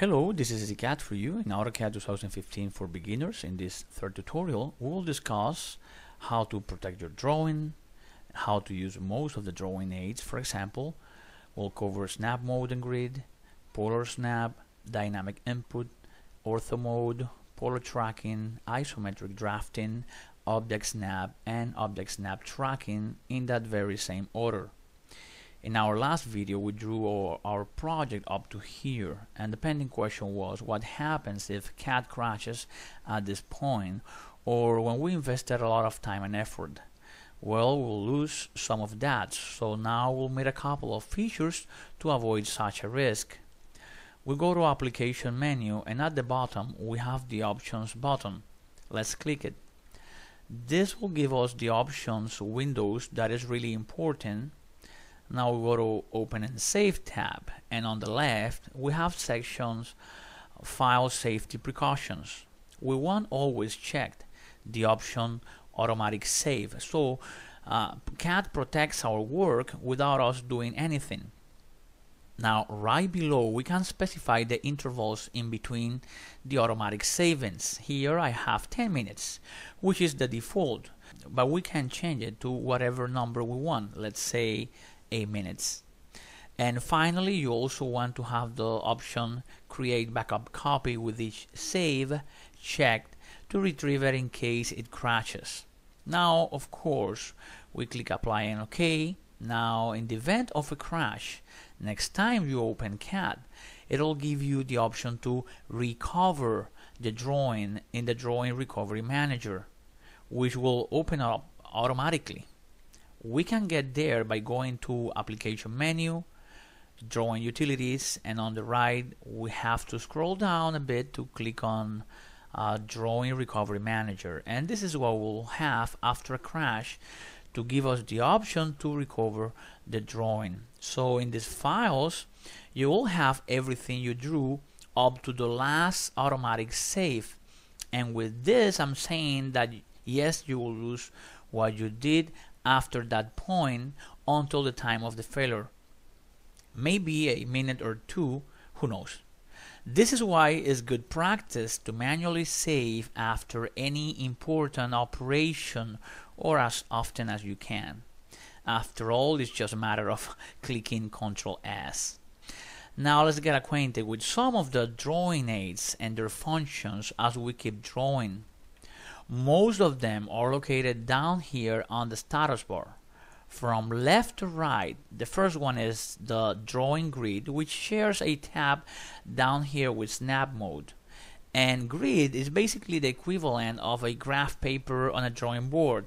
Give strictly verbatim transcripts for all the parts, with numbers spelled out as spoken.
Hello, this is EZCAT for you in AutoCAD twenty fifteen for beginners. In this third tutorial, we will discuss how to protect your drawing, how to use most of the drawing aids. For example, we'll cover Snap Mode and Grid, Polar Snap, Dynamic Input, Ortho Mode, Polar Tracking, Isometric Drafting, Object Snap, and Object Snap Tracking in that very same order. In our last video, we drew our, our project up to here, and the pending question was what happens if C A D crashes at this point, or when we invested a lot of time and effort. Well, we'll lose some of that, so now we'll make a couple of features to avoid such a risk. We go to Application menu, and at the bottom we have the Options button. Let's click it. This will give us the Options windows that is really important. Now we go to Open and Save tab, and on the left we have sections File Safety Precautions. We want always checked the option Automatic Save, so uh, C A D protects our work without us doing anything. Now right below we can specify the intervals in between the automatic savings. Here I have ten minutes, which is the default, but we can change it to whatever number we want, let's say eight minutes. And finally, you also want to have the option Create Backup Copy with each save checked to retrieve it in case it crashes. Now of course we click Apply and OK. Now in the event of a crash, next time you open C A D, it'll give you the option to recover the drawing in the Drawing Recovery Manager, which will open up automatically. We can get there by going to Application menu, Drawing Utilities, and on the right we have to scroll down a bit to click on uh, Drawing Recovery Manager, and this is what we'll have after a crash to give us the option to recover the drawing. So in these files you will have everything you drew up to the last automatic save, and with this I'm saying that yes, you will lose what you did after that point until the time of the failure, maybe a minute or two, who knows. This is why it's good practice to manually save after any important operation, or as often as you can. After all, it's just a matter of clicking Control S. Now let's get acquainted with some of the drawing aids and their functions as we keep drawing. Most of them are located down here on the status bar. From left to right, the first one is the Drawing Grid, which shares a tab down here with Snap Mode. And Grid is basically the equivalent of a graph paper on a drawing board.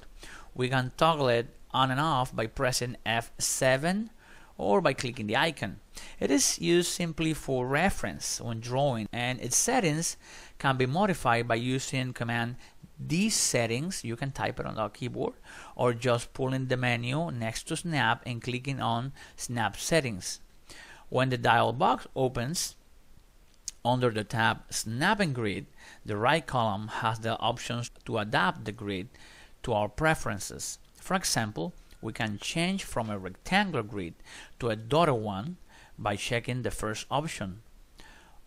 We can toggle it on and off by pressing F seven or by clicking the icon. It is used simply for reference when drawing, and its settings can be modified by using command these settings. You can type it on the keyboard, or just pulling the menu next to Snap and clicking on Snap Settings. When the dialog box opens, under the tab Snap and Grid, the right column has the options to adapt the grid to our preferences. For example, we can change from a rectangular grid to a dotted one by checking the first option.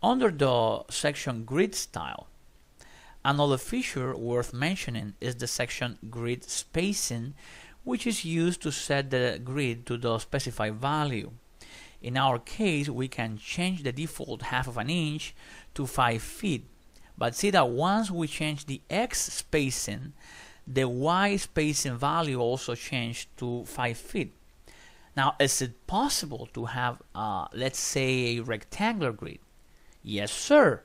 Under the section Grid Style, another feature worth mentioning is the section Grid Spacing, which is used to set the grid to the specified value. In our case, we can change the default half of an inch to five feet, but see that once we change the X spacing, the Y spacing value also changed to five feet. Now, is it possible to have, uh, let's say, a rectangular grid? Yes, sir.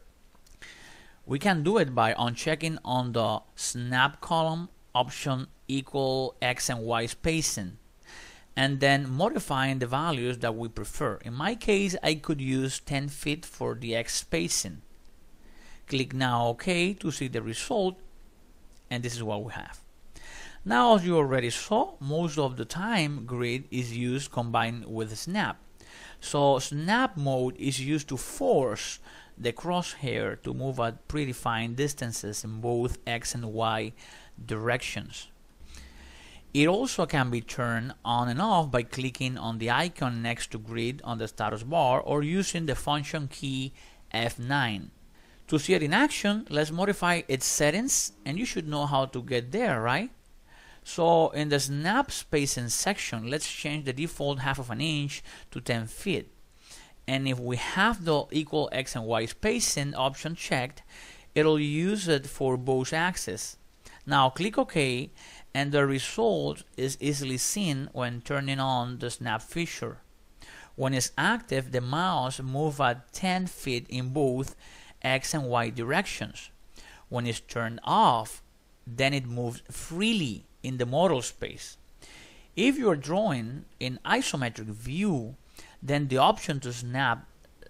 We can do it by unchecking on the Snap column option equal X and Y spacing, and then modifying the values that we prefer. In my case, I could use ten feet for the X spacing. Click now OK to see the result, and this is what we have. Now, as you already saw, most of the time Grid is used combined with Snap. So Snap Mode is used to force the crosshair to move at predefined distances in both X and Y directions. It also can be turned on and off by clicking on the icon next to Grid on the status bar, or using the function key F nine. To see it in action, let's modify its settings, and you should know how to get there, right? So in the snap spacing section, let's change the default half of an inch to ten feet. And if we have the equal X and Y spacing option checked, it'll use it for both axes. Now click OK, and the result is easily seen when turning on the snap feature. When it's active, the mouse moves at ten feet in both X and Y directions. When it's turned off, then it moves freely in the model space. If you're drawing in isometric view, then the option to snap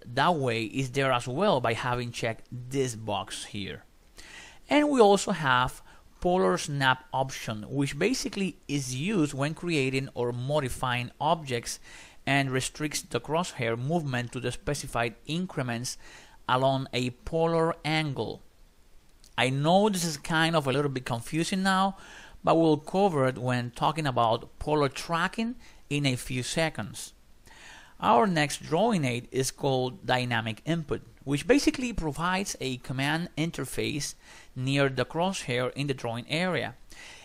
that way is there as well by having checked this box here. And we also have Polar Snap option, which basically is used when creating or modifying objects and restricts the crosshair movement to the specified increments along a polar angle. I know this is kind of a little bit confusing now, but we'll cover it when talking about polar tracking in a few seconds. Our next drawing aid is called Dynamic Input, which basically provides a command interface near the crosshair in the drawing area.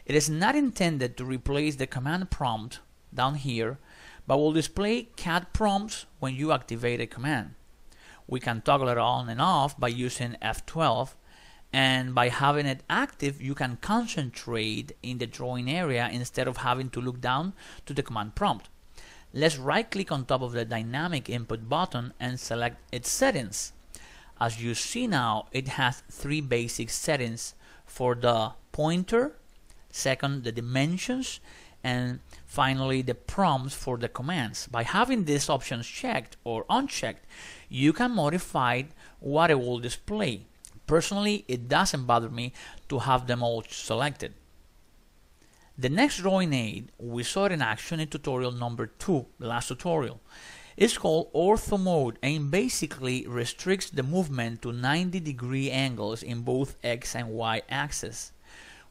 It is not intended to replace the command prompt down here, but will display C A D prompts when you activate a command. We can toggle it on and off by using F twelve, and by having it active you can concentrate in the drawing area instead of having to look down to the command prompt. Let's right click on top of the Dynamic Input button and select its settings. As you see now, it has three basic settings for the pointer, second the dimensions, and finally the prompts for the commands. By having these options checked or unchecked, you can modify what it will display. Personally, it doesn't bother me to have them all selected. The next drawing aid we saw it in action in tutorial number two, last tutorial. It's called Ortho Mode, and basically restricts the movement to ninety degree angles in both X and Y axes.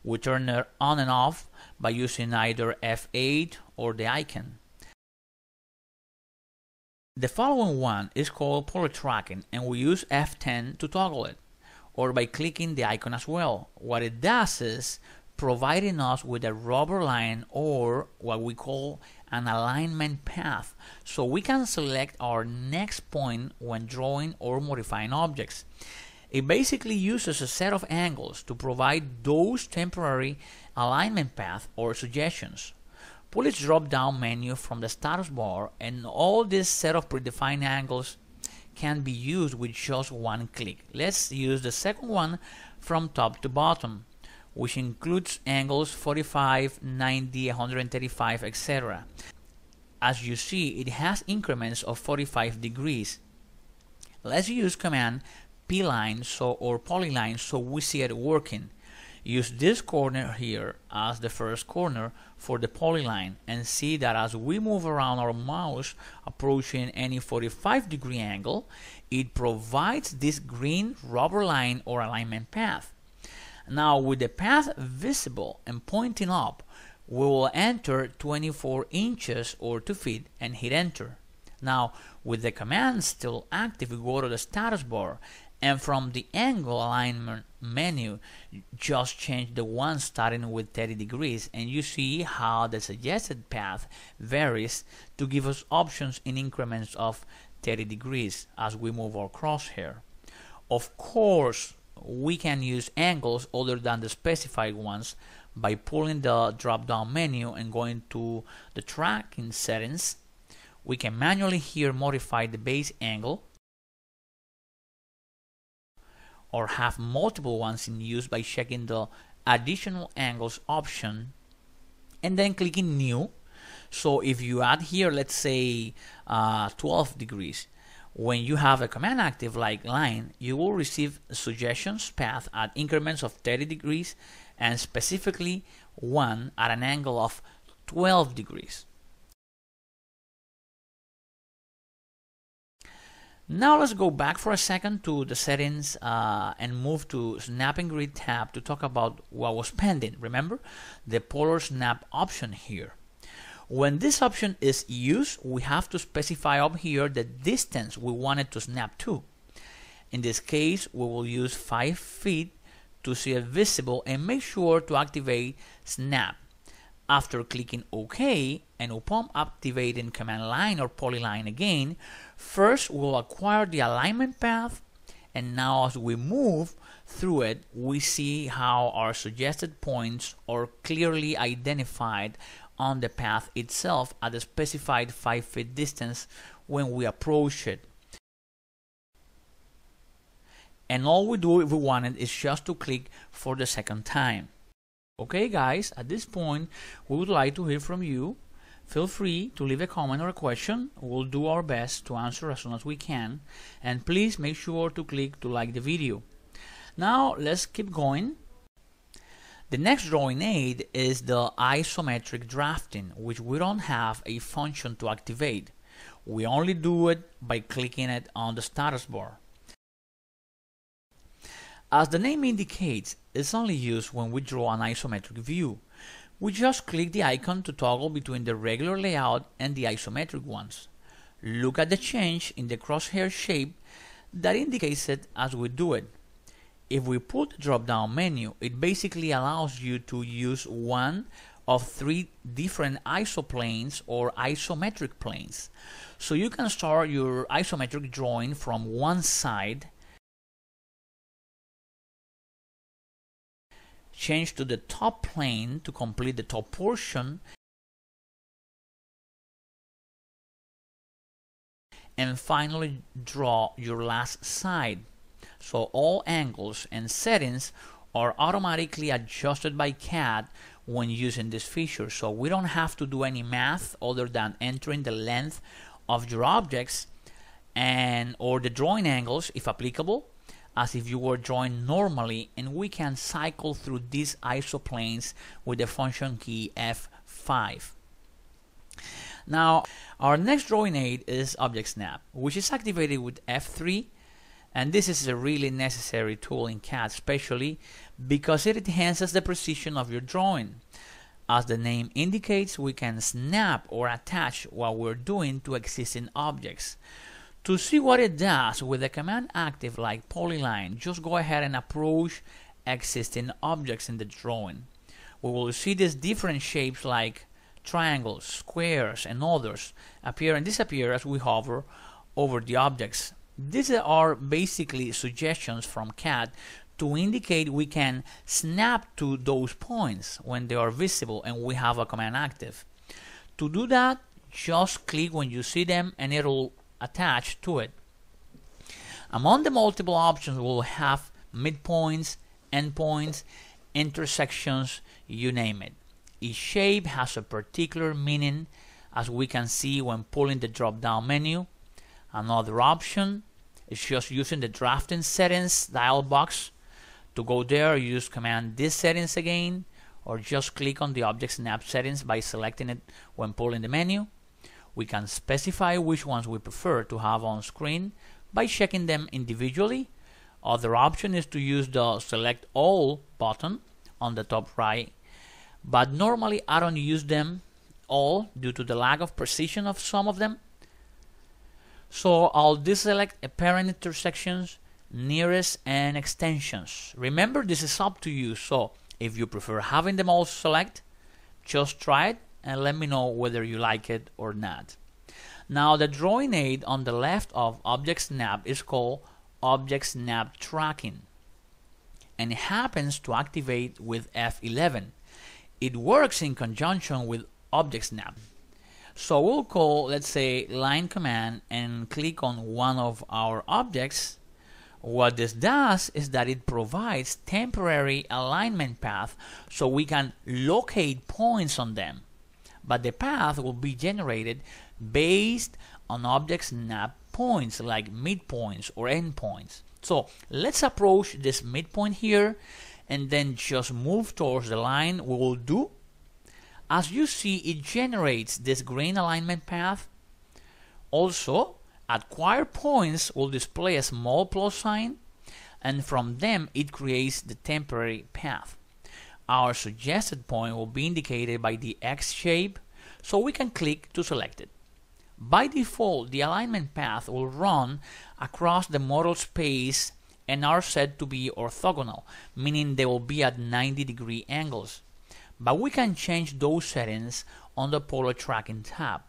We turn it on and off by using either F eight or the icon. The following one is called Polar Tracking, and we use F ten to toggle it, or by clicking the icon as well. What it does is providing us with a rubber line, or what we call an alignment path, so we can select our next point when drawing or modifying objects. It basically uses a set of angles to provide those temporary alignment paths or suggestions. Pull its drop-down menu from the status bar, and all this set of predefined angles can be used with just one click. Let's use the second one from top to bottom, which includes angles forty-five, ninety, one thirty-five, et cetera. As you see, it has increments of forty-five degrees. Let's use command P-line so, or polyline so we see it working. Use this corner here as the first corner for the polyline, and see that as we move around our mouse approaching any forty-five degree angle, it provides this green rubber line or alignment path. Now with the path visible and pointing up, we will enter twenty-four inches or two feet and hit enter. Now with the command still active, we go to the status bar, and from the angle alignment menu just change the one starting with thirty degrees, and you see how the suggested path varies to give us options in increments of thirty degrees as we move our crosshair. Of course, we can use angles other than the specified ones by pulling the drop-down menu and going to the tracking settings. We can manually here modify the base angle, or have multiple ones in use by checking the additional angles option and then clicking new. So if you add here, let's say uh, twelve degrees, when you have a command active like line, you will receive suggestions path at increments of thirty degrees, and specifically one at an angle of twelve degrees. Now let's go back for a second to the settings uh, and move to Snap and Grid tab to talk about what was pending. Remember, the Polar Snap option here. When this option is used, we have to specify up here the distance we want it to snap to. In this case, we will use five feet to see it visible, and make sure to activate Snap. After clicking OK and upon activating Command Line or Polyline again, first we'll acquire the alignment path, and now as we move through it, we see how our suggested points are clearly identified on the path itself at a specified five feet distance when we approach it. And all we do if we wanted is just to click for the second time. Okay guys, at this point we would like to hear from you. Feel free to leave a comment or a question. We'll do our best to answer as soon as we can, and please make sure to click to like the video. Now let's keep going. The next drawing aid is the isometric drafting, which we don't have a function to activate. We only do it by clicking it on the status bar. As the name indicates, it's only used when we draw an isometric view. We just click the icon to toggle between the regular layout and the isometric ones. Look at the change in the crosshair shape that indicates it as we do it. If we put the drop-down menu, it basically allows you to use one of three different isoplanes or isometric planes. So you can start your isometric drawing from one side, change to the top plane to complete the top portion, and finally draw your last side. So all angles and settings are automatically adjusted by C A D when using this feature, so we don't have to do any math other than entering the length of your objects and or the drawing angles if applicable, as if you were drawing normally, and we can cycle through these isoplanes with the function key F five. Now our next drawing aid is Object Snap, which is activated with F three, and this is a really necessary tool in C A D, especially because it enhances the precision of your drawing. As the name indicates, we can snap or attach what we're doing to existing objects. To see what it does with a command active like Polyline, just go ahead and approach existing objects in the drawing. We will see these different shapes like triangles, squares, and others appear and disappear as we hover over the objects. These are basically suggestions from C A D to indicate we can snap to those points when they are visible and we have a command active. To do that, just click when you see them and it'll attached to it. Among the multiple options, we'll have midpoints, endpoints, intersections, you name it. Each shape has a particular meaning, as we can see when pulling the drop-down menu. Another option is just using the drafting settings dialog box. To go there, use command this settings again, or just click on the object snap settings by selecting it when pulling the menu. We can specify which ones we prefer to have on screen by checking them individually. Other option is to use the Select All button on the top right, but normally I don't use them all due to the lack of precision of some of them. So I'll deselect apparent intersections, nearest, and extensions. Remember, this is up to you, so if you prefer having them all select, just try it and let me know whether you like it or not. Now the drawing aid on the left of Object Snap is called Object Snap Tracking, and it happens to activate with F eleven. It works in conjunction with Object Snap. So we'll call, let's say, line command and click on one of our objects. What this does is that it provides temporary alignment path so we can locate points on them, but the path will be generated based on object snap points like midpoints or endpoints. So let's approach this midpoint here and then just move towards the line we will do. As you see, it generates this green alignment path. Also, acquired points will display a small plus sign, and from them it creates the temporary path. Our suggested point will be indicated by the X shape, so we can click to select it. By default, the alignment path will run across the model space and are said to be orthogonal, meaning they will be at ninety degree angles. But we can change those settings on the Polar Tracking tab,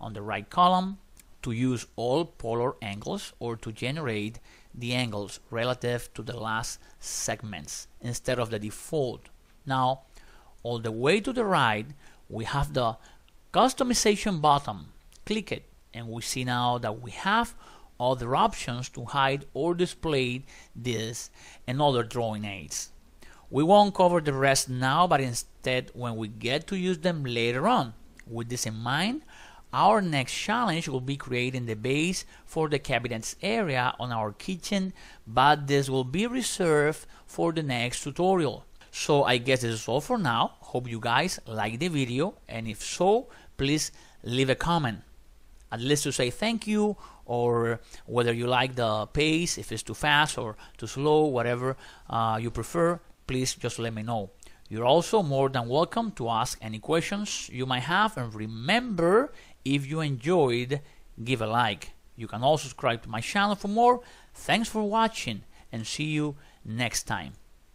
on the right column, to use all polar angles or to generate the angles relative to the last segments instead of the default. Now, all the way to the right, we have the customization button. Click it, and we see now that we have other options to hide or display this and other drawing aids. We won't cover the rest now, but instead when we get to use them later on. With this in mind, our next challenge will be creating the base for the cabinets area on our kitchen, but this will be reserved for the next tutorial. So I guess this is all for now. Hope you guys liked the video, and if so, please leave a comment, at least to say thank you, or whether you like the pace, if it's too fast or too slow, whatever uh, you prefer, please just let me know. You're also more than welcome to ask any questions you might have, and remember, if you enjoyed, give a like. You can also subscribe to my channel for more. Thanks for watching, and see you next time.